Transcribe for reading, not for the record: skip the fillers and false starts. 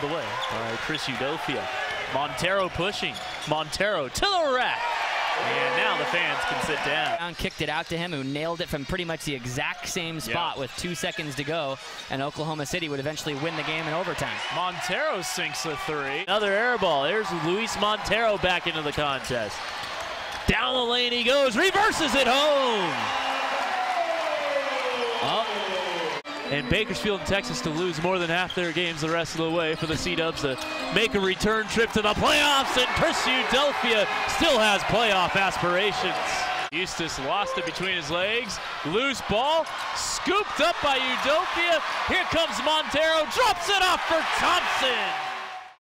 the way by Chris Udofia. Montero pushing. Montero to the rack. And now the fans can sit down. Kicked it out to him, who nailed it from pretty much the exact same spot with 2 seconds to go, and Oklahoma City would eventually win the game in overtime. Montero sinks the three. Another air ball. There's Luis Montero back into the contest. Down the lane he goes, reverses it home. And Bakersfield and Texas to lose more than half their games the rest of the way for the C-Dubs to make a return trip to the playoffs, and Chris Udelfia still has playoff aspirations. Eustace lost it between his legs, loose ball, scooped up by Udelfia. Here comes Montero, drops it off for Thompson.